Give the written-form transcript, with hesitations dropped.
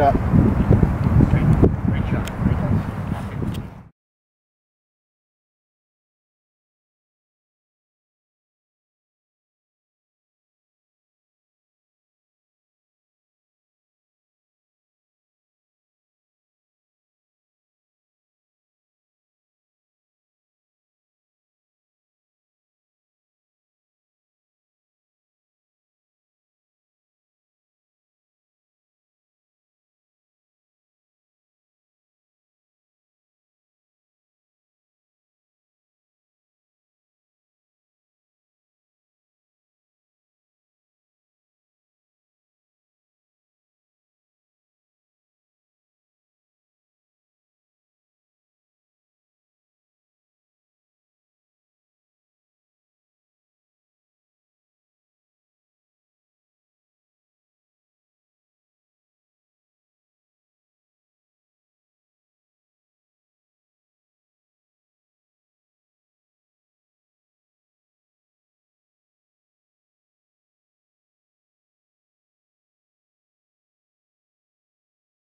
up.